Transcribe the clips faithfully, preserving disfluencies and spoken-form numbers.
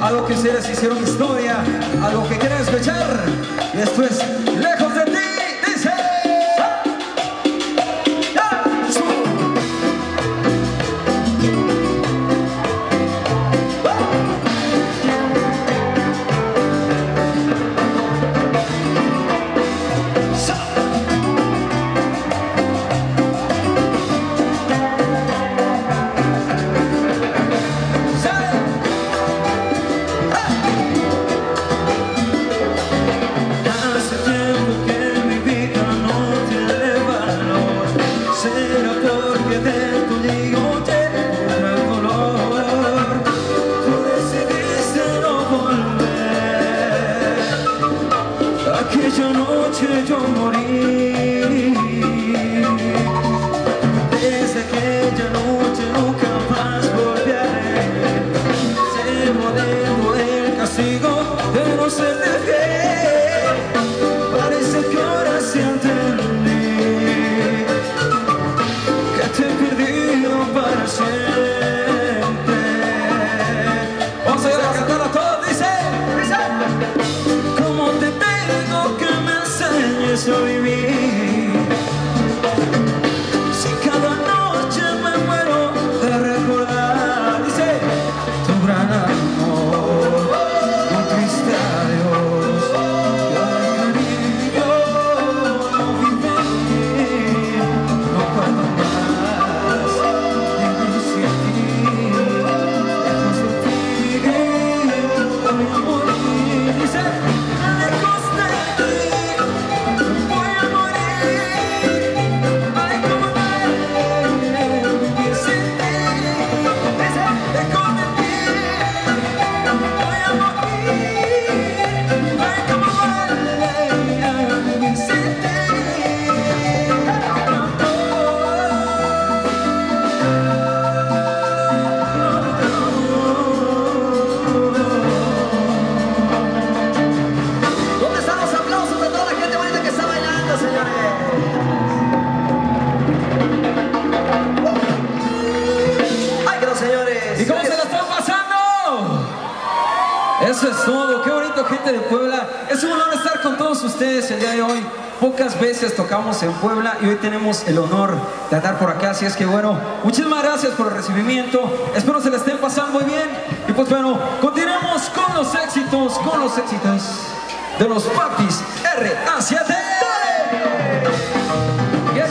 A lo que ustedes hicieron historia, a lo que quieren escuchar, y esto es Lejos de Ti. Eso es todo, qué bonito, gente de Puebla. Es un honor estar con todos ustedes el día de hoy. Pocas veces tocamos en Puebla y hoy tenemos el honor de andar por acá. Así es que bueno, muchísimas gracias por el recibimiento. Espero se la estén pasando muy bien. Y pues bueno, continuemos con los éxitos, con los éxitos de los Papis R A siete. ¡Yes!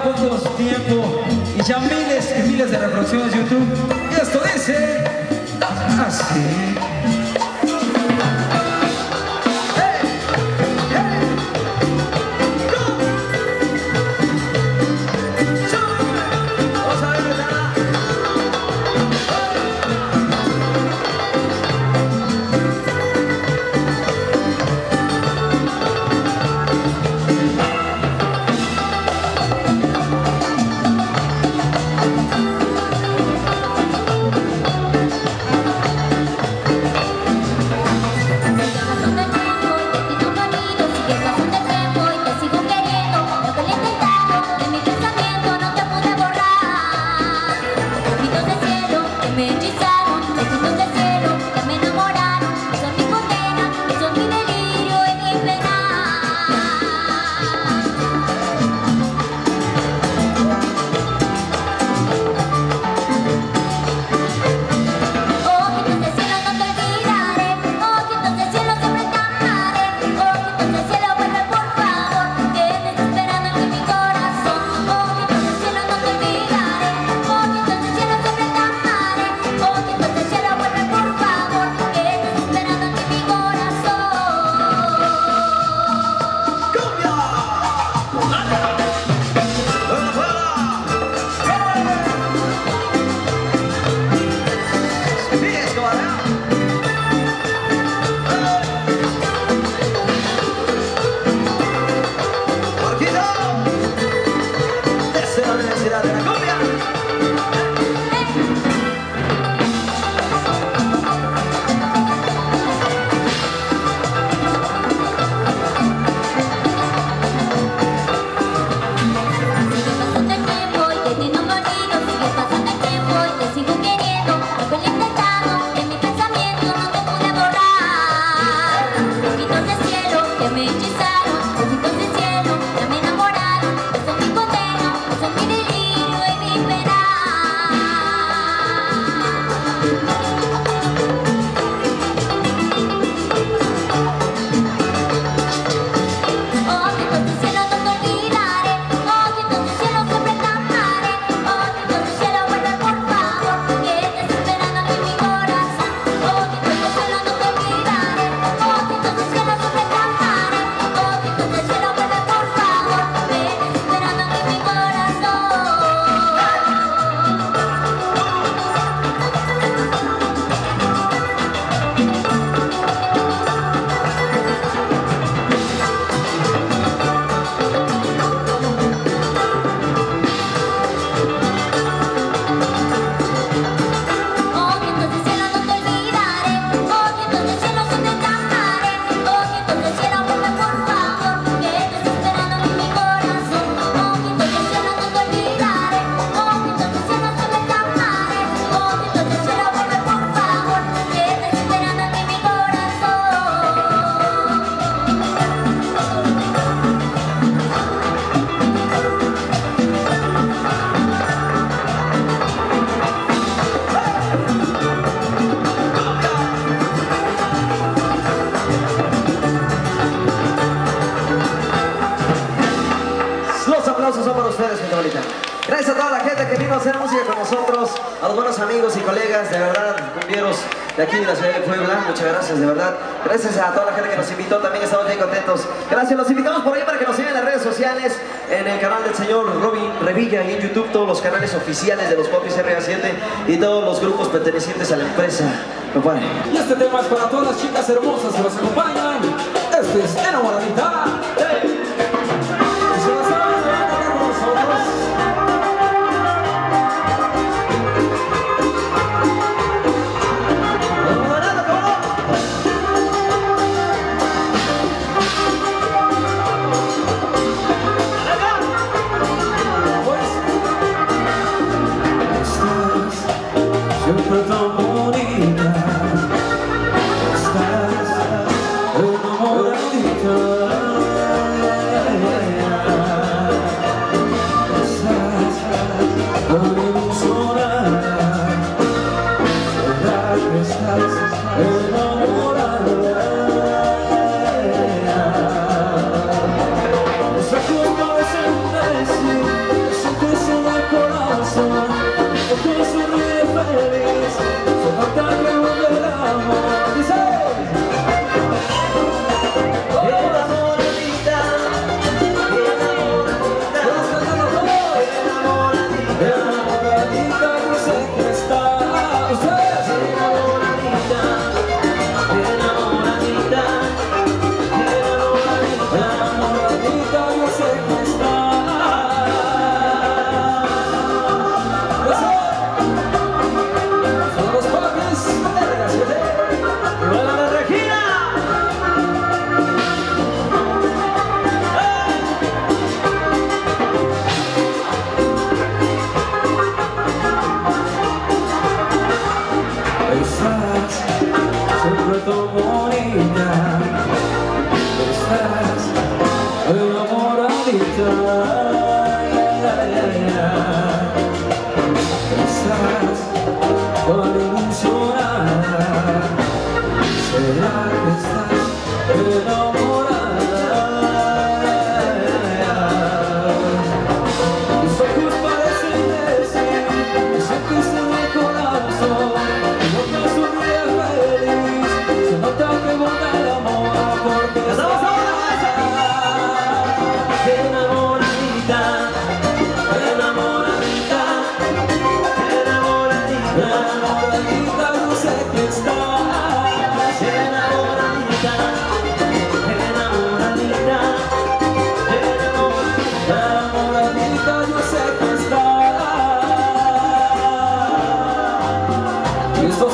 queda poco tiempo y ya miles y miles de reproducciones de YouTube. Y esto dice así. Gracias a toda la gente que vino a hacer música con nosotros, a los buenos amigos y colegas, de verdad, cumbieros de aquí de la ciudad de Puebla, muchas gracias, de verdad. Gracias a toda la gente que nos invitó, también estamos bien contentos. Gracias, los invitamos por ahí para que nos sigan en las redes sociales, en el canal del señor Robin Revilla, y en YouTube, todos los canales oficiales de los Papis R A siete y todos los grupos pertenecientes a la empresa. Compadre. Y este tema es para todas las chicas hermosas que nos acompañan. Este es Enamoradita. Enamorada, sacó más en precio.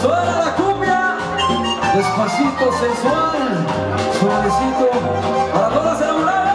Suena la cumbia, despacito, sensual, suavecito, para todas las enamoradas.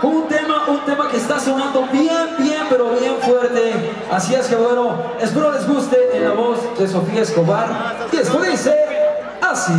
¡Cumbia! Así es que bueno, espero les guste en la voz de Sofía Escobar. Y esto dice así.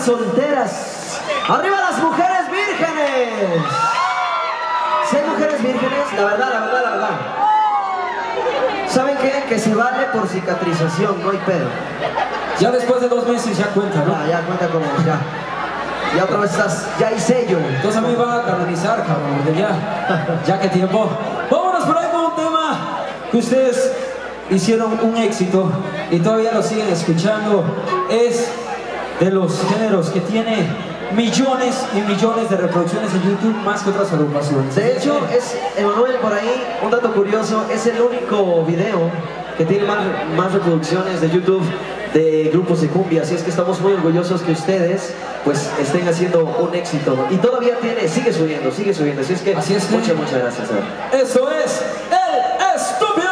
chicas solteras. ¡Arriba las mujeres vírgenes! Si hay mujeres vírgenes, la verdad, la verdad, la verdad. ¿Saben qué? Que se vale por cicatrización, no hay pedo. Ya después de dos meses ya cuenta, ¿no? Ah, ya cuenta como ya. Ya otra vez estás, ya hay sello. Entonces a mí va a canonizar, cabrón, de ya. Ya que tiempo. Vámonos por ahí con un tema que ustedes hicieron un éxito y todavía lo siguen escuchando. Es de los géneros que tiene millones y millones de reproducciones en YouTube, más que otras agrupaciones. De hecho, es Emanuel por ahí, un dato curioso, es el único video que tiene más, más reproducciones de YouTube de grupos de cumbia, así es que estamos muy orgullosos que ustedes pues estén haciendo un éxito y todavía tiene, sigue subiendo, sigue subiendo, así es que, así es que... muchas, muchas gracias. Eso es El Estúpido.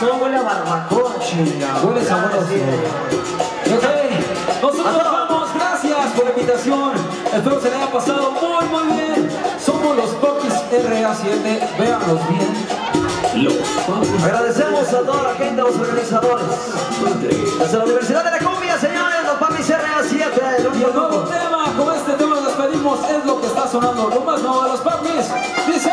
razón, huele a barbacoa, chinga. Huele sabor así. Ok, nosotros vamos, gracias por la invitación. Espero se le haya pasado muy, muy bien. Somos los Papis R A siete, véanlos bien. Los Papis. Agradecemos a toda la gente, a los organizadores. Desde la Universidad de la Cumbia, señores, los Papis R A siete. El único nuevo tema, con este tema nos despedimos, es lo que está sonando. Lo más nuevo de los Papis, dice...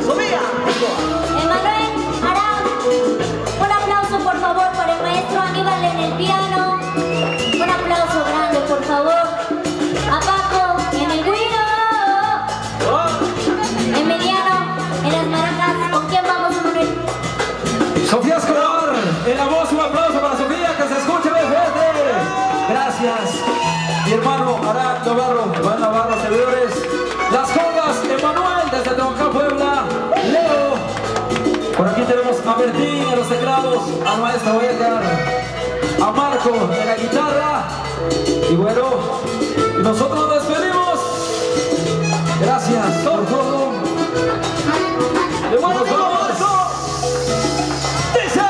Sofía Escobar. Emanuel, Arán, un aplauso por favor para el maestro Aníbal en el piano. Un aplauso grande por favor. A Paco en el guiro. Emiliano en las maracas. Por aquí tenemos a Martín en los teclados, a Maestra Huelgar, a Marco en la guitarra. Y bueno, y nosotros nos despedimos. Gracias por todo. De buenos días. Dice.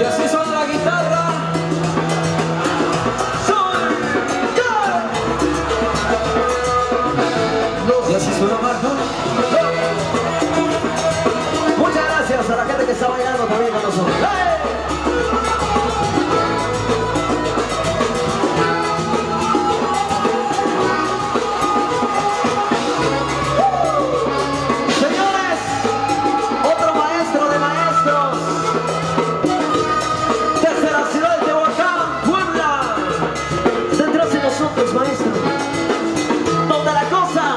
Y así suena la guitarra. Y así suena Marco. A la gente que está bailando también con nosotros. ¡Hey! Señores, otro maestro de maestros desde la ciudad de Tehuacán, Puebla, detrás de nosotros, maestro, donde la cosa,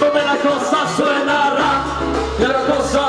donde la cosa suena rap, y la cosa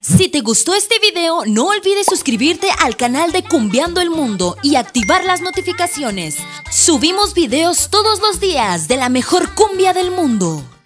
Si te gustó este video, no olvides suscribirte al canal de Cumbiando el Mundo y activar las notificaciones. Subimos videos todos los días de la mejor cumbia del mundo.